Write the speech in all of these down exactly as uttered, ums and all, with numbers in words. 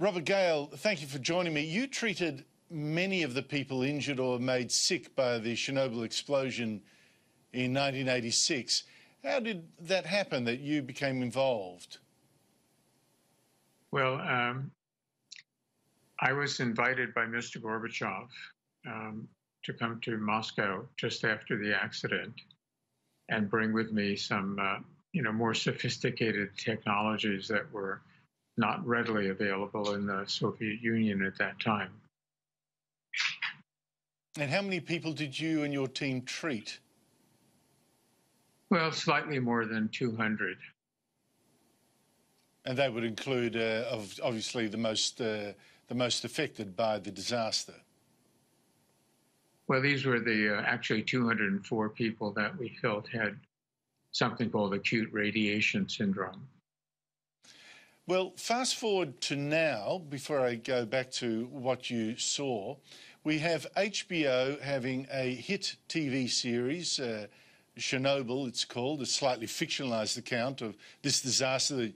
Robert Gale, thank you for joining me. You treated many of the people injured or made sick by the Chernobyl explosion in nineteen eighty-six. How did that happen, that you became involved? Well, um, I was invited by Mister Gorbachev um, to come to Moscow just after the accident and bring with me some, uh, you know, more sophisticated technologies that were not readily available in the Soviet Union at that time. And how many people did you and your team treat? Well, slightly more than two hundred. And that would include, uh, obviously, the most uh, the most affected by the disaster. Well, these were the uh, actually two hundred and four people that we felt had something called acute radiation syndrome. Well, fast forward to now, before I go back to what you saw, we have H B O having a hit T V series, uh, Chernobyl, it's called, a slightly fictionalised account of this disaster, the,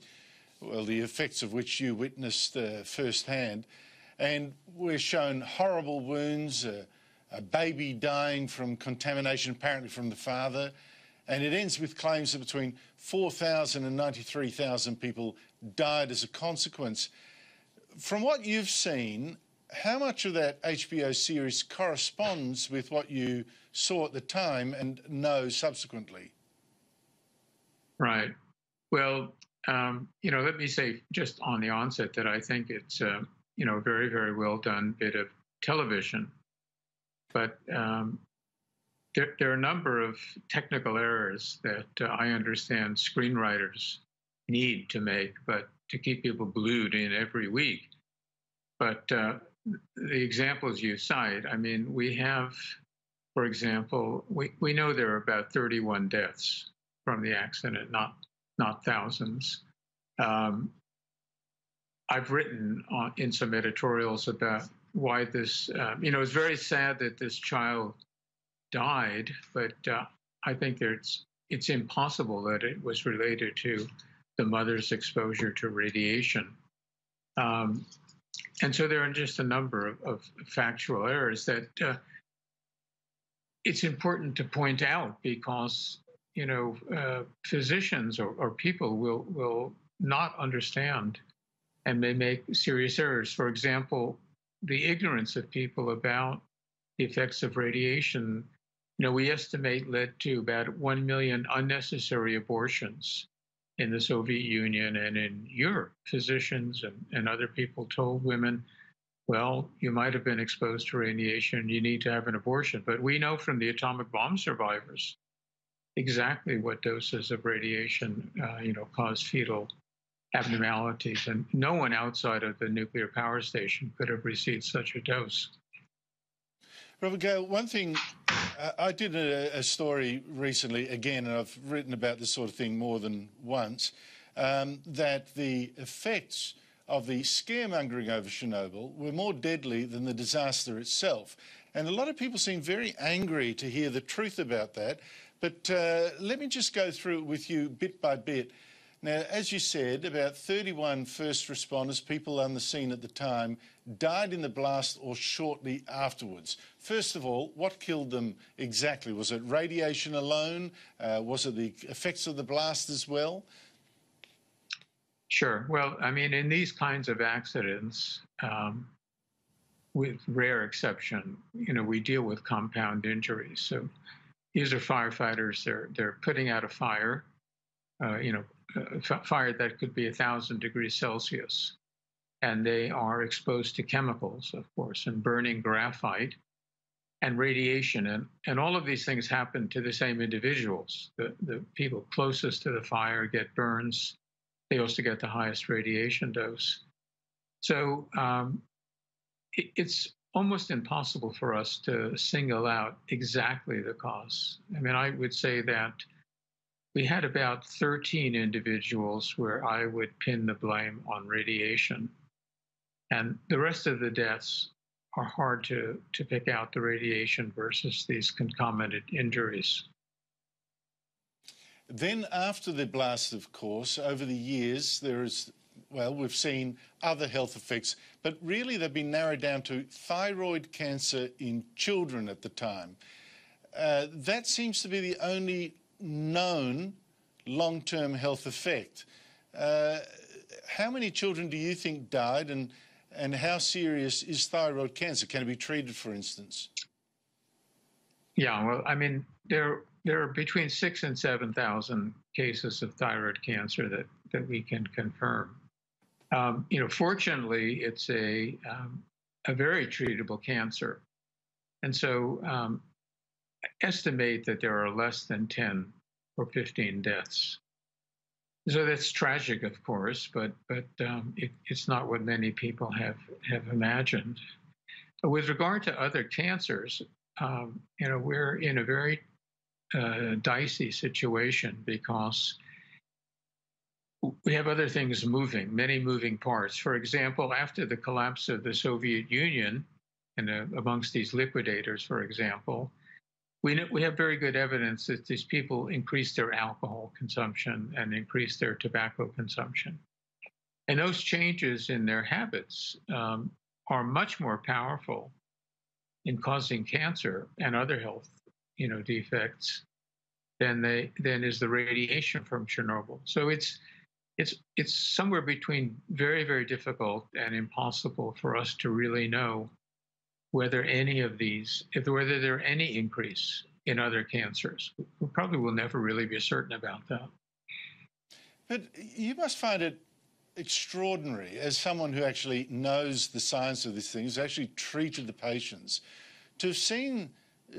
well, the effects of which you witnessed uh, firsthand. And we're shown horrible wounds, uh, a baby dying from contamination, apparently from the father, and it ends with claims that between four thousand and ninety-three thousand people died as a consequence. From what you've seen, how much of that H B O series corresponds with what you saw at the time and know subsequently? Right. Well, um, you know, let me say just on the onset that I think it's, uh, you know, a very, very well done bit of television. But um, there, there are a number of technical errors that uh, I understand screenwriters need to make, but to keep people glued in every week. But uh, the examples you cite, I mean, we have, for example, we, we know there are about thirty-one deaths from the accident, not, not thousands. Um, I've written on, in some editorials about why this, uh, you know, it's very sad that this child died, but uh, I think there's, it's impossible that it was related to the mother's exposure to radiation. Um, and so there are just a number of, of factual errors that uh, it's important to point out because, you know, uh, physicians or, or people will, will not understand and may make serious errors. For example, the ignorance of people about the effects of radiation, you know, we estimate led to about one million unnecessary abortions in the Soviet Union and in Europe. Physicians and, and other people told women, well, you might have been exposed to radiation, you need to have an abortion. But we know from the atomic bomb survivors exactly what doses of radiation, uh, you know, cause fetal abnormalities, and no one outside of the nuclear power station could have received such a dose. Robert Gale, one thing, uh, I did a, a story recently, again, and I've written about this sort of thing more than once, um, that the effects of the scaremongering over Chernobyl were more deadly than the disaster itself. And a lot of people seem very angry to hear the truth about that. But uh, let me just go through it with you bit by bit. Now, as you said, about thirty-one first responders, people on the scene at the time, died in the blast or shortly afterwards. First of all, what killed them exactly? Was it radiation alone? Uh, was it the effects of the blast as well? Sure. Well, I mean, in these kinds of accidents, um, with rare exception, you know, we deal with compound injuries. So these are firefighters. They're, they're putting out a fire, uh, you know, Uh, fire that could be a thousand degrees Celsius, and they are exposed to chemicals, of course, and burning graphite and radiation, and and all of these things happen to the same individuals. The the people closest to the fire get burns. They also get the highest radiation dose. So um, it, it's almost impossible for us to single out exactly the cause. I mean, I would say that we had about thirteen individuals where I would pin the blame on radiation. And the rest of the deaths are hard to, to pick out the radiation versus these concomitant injuries. Then after the blast, of course, over the years, there is well, we've seen other health effects, but really they've been narrowed down to thyroid cancer in children at the time. Uh, that seems to be the only known long-term health effect. Uh, how many children do you think died, and, and how serious is thyroid cancer? Can it be treated, for instance? Yeah, well, I mean, there, there are between six and seven thousand cases of thyroid cancer that, that we can confirm. Um, you know, fortunately, it's a, um, a very treatable cancer. And so um, I estimate that there are less than ten or fifteen deaths. So that's tragic, of course, but, but um, it, it's not what many people have, have imagined. With regard to other cancers, um, you know, we're in a very uh, dicey situation because we have other things moving, many moving parts. For example, after the collapse of the Soviet Union, and uh, amongst these liquidators, for example, We, know, we have very good evidence that these people increased their alcohol consumption and increased their tobacco consumption. And those changes in their habits um, are much more powerful in causing cancer and other health, you know, defects than they than is the radiation from Chernobyl. So it's it's it's somewhere between very, very difficult and impossible for us to really know whether any of these, if whether there are any increase in other cancers. We probably will never really be certain about that. But you must find it extraordinary, as someone who actually knows the science of these things, actually treated the patients, to have seen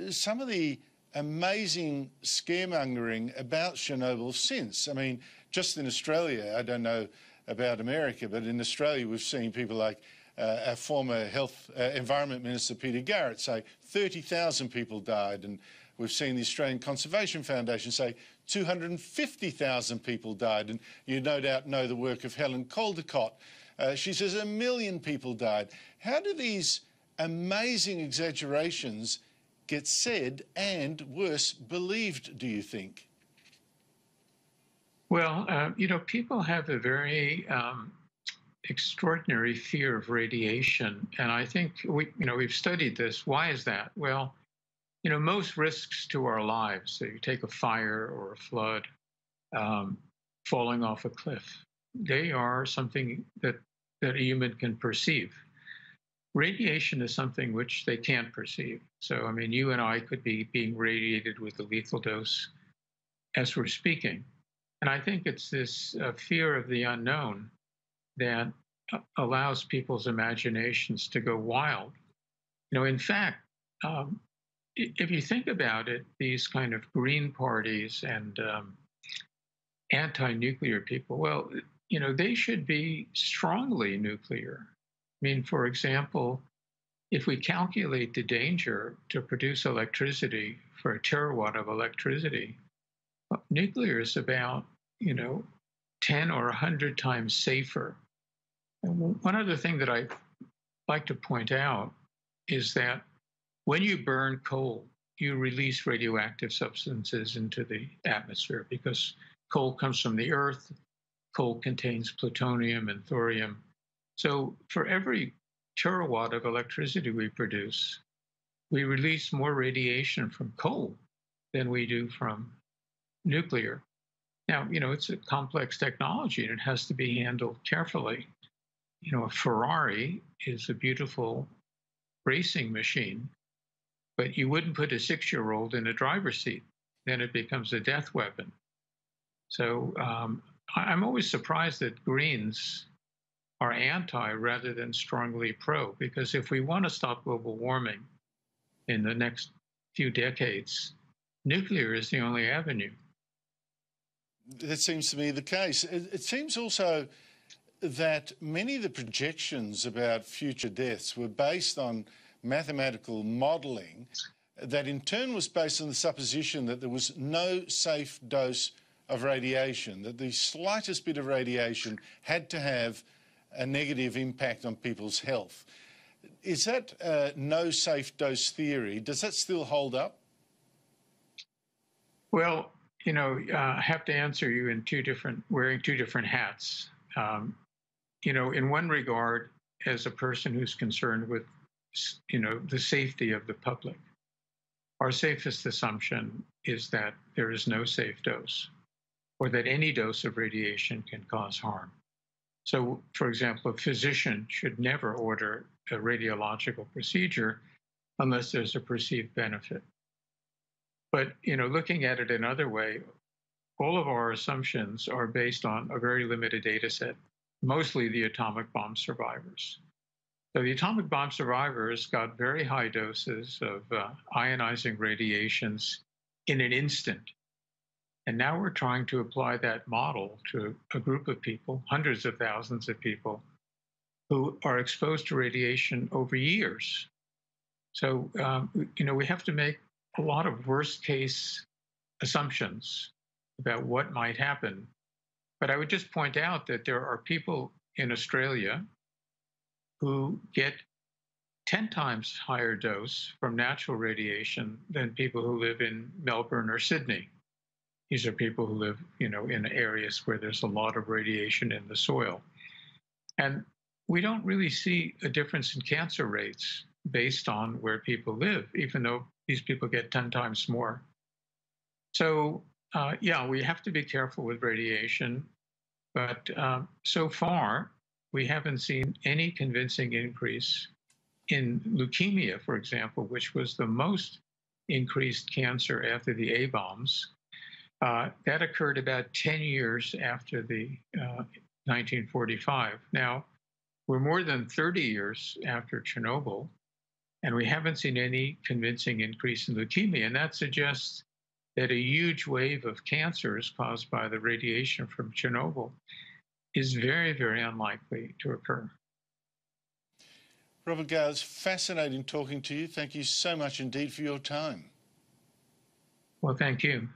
some of the amazing scaremongering about Chernobyl since. I mean, just in Australia, I don't know about America, but in Australia we've seen people like Uh, our former Health uh, Environment Minister, Peter Garrett, say thirty thousand people died, and we've seen the Australian Conservation Foundation say two hundred fifty thousand people died, and you no doubt know the work of Helen Caldicott. Uh, she says a million people died. How do these amazing exaggerations get said and, worse, believed, do you think? Well, uh, you know, people have a very Um... extraordinary fear of radiation. And I think we, you know, we've studied this. Why is that? Well, you know, most risks to our lives, so you take a fire or a flood, um, falling off a cliff, they are something that, that a human can perceive. Radiation is something which they can't perceive. So, I mean, you and I could be being radiated with a lethal dose as we're speaking. And I think it's this uh, fear of the unknown that allows people's imaginations to go wild. You know, in fact, um, if you think about it, these kind of green parties and um, anti-nuclear people, well, you know, they should be strongly nuclear. I mean, for example, if we calculate the danger to produce electricity for a terawatt of electricity, nuclear is about, you know, ten or a hundred times safer. One other thing that I like to point out is that when you burn coal, you release radioactive substances into the atmosphere because coal comes from the earth. Coal contains plutonium and thorium. So for every terawatt of electricity we produce, we release more radiation from coal than we do from nuclear. Now, you know, it's a complex technology and it has to be handled carefully. You know, a Ferrari is a beautiful racing machine, but you wouldn't put a six-year-old in a driver's seat. Then it becomes a death weapon. So um, I'm always surprised that Greens are anti rather than strongly pro, because if we want to stop global warming in the next few decades, nuclear is the only avenue. That seems to be the case. It seems also that many of the projections about future deaths were based on mathematical modelling that in turn was based on the supposition that there was no safe dose of radiation, that the slightest bit of radiation had to have a negative impact on people's health. Is that uh, no safe dose theory, does that still hold up? Well, you know, uh, I have to answer you in two different, wearing two different hats. Um, you know, in one regard, as a person who's concerned with, you know, the safety of the public, our safest assumption is that there is no safe dose, or that any dose of radiation can cause harm. So, for example, a physician should never order a radiological procedure unless there's a perceived benefit. But, you know, looking at it another way, all of our assumptions are based on a very limited data set, mostly the atomic bomb survivors. So the atomic bomb survivors got very high doses of uh, ionizing radiations in an instant. And now we're trying to apply that model to a group of people, hundreds of thousands of people, who are exposed to radiation over years. So, um, you know, we have to make a lot of worst-case assumptions about what might happen. But I would just point out that there are people in Australia who get ten times higher dose from natural radiation than people who live in Melbourne or Sydney. These are people who live, you know, in areas where there's a lot of radiation in the soil. And we don't really see a difference in cancer rates based on where people live, even though these people get ten times more. So, uh, yeah, we have to be careful with radiation. But um, so far, we haven't seen any convincing increase in leukemia, for example, which was the most increased cancer after the A bombs. Uh, that occurred about ten years after the uh, nineteen forty-five. Now, we're more than thirty years after Chernobyl, and we haven't seen any convincing increase in leukemia. And that suggests that a huge wave of cancers caused by the radiation from Chernobyl is very, very unlikely to occur. Robert Gale, it's fascinating talking to you. Thank you so much indeed for your time. Well, thank you.